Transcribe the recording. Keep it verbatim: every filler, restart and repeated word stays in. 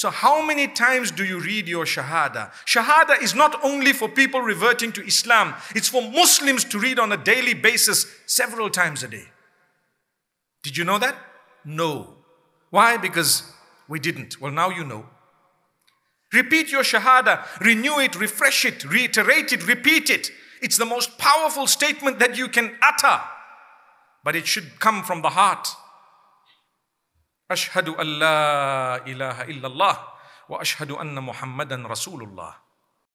So how many times do you read your Shahada? Shahada is not only for people reverting to Islam. It's for Muslims to read on a daily basis several times a day. Did you know that? No. Why? Because we didn't. Well, now you know. Repeat your Shahada. Renew it, refresh it, reiterate it, repeat it. It's the most powerful statement that you can utter. But it should come from the heart. Ashhadu an la ilaha illallah wa ashhadu anna Muhammadan Rasulullah.